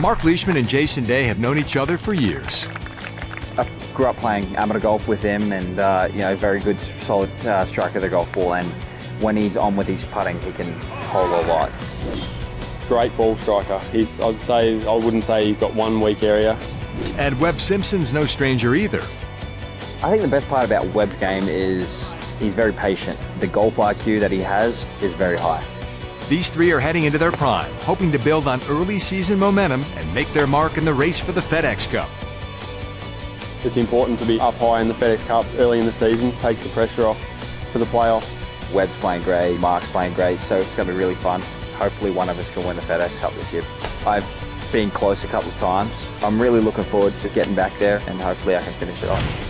Marc Leishman and Jason Day have known each other for years. I grew up playing amateur golf with him, and you know, very good, solid strike of the golf ball. And when he's on with his putting, he can hole a lot. Great ball striker. I wouldn't say he's got one weak area. And Webb Simpson's no stranger either. I think the best part about Webb's game is he's very patient. The golf IQ that he has is very high. These three are heading into their prime, hoping to build on early season momentum and make their mark in the race for the FedEx Cup. It's important to be up high in the FedEx Cup early in the season. Takes the pressure off for the playoffs. Webb's playing great, Mark's playing great, so it's going to be really fun. Hopefully one of us can win the FedEx Cup this year. I've been close a couple of times. I'm really looking forward to getting back there, and hopefully I can finish it off.